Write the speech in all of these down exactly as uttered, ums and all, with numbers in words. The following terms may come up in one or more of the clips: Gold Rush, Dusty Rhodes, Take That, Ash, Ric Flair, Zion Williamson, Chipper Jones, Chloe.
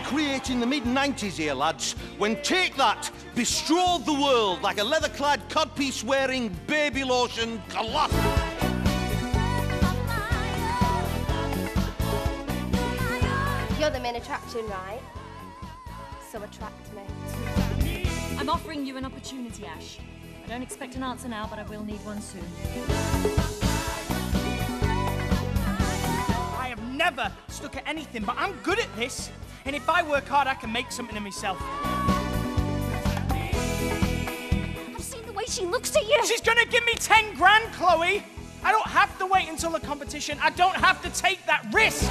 recreating the mid nineties here, lads, when Take That bestrode the world like a leather-clad, codpiece-wearing, baby lotion colossal. You're the main attraction, right? So attract me. I'm offering you an opportunity, Ash. I don't expect an answer now, but I will need one soon. Never stuck at anything, but I'm good at this, and if I work hard I can make something of myself. I've seen the way she looks at you. She's gonna give me ten grand, Chloe. I don't have to wait until the competition. I don't have to take that risk.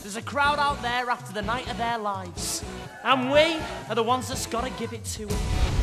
There's a crowd out there after the night of their lives, and we are the ones that's gotta give it to them.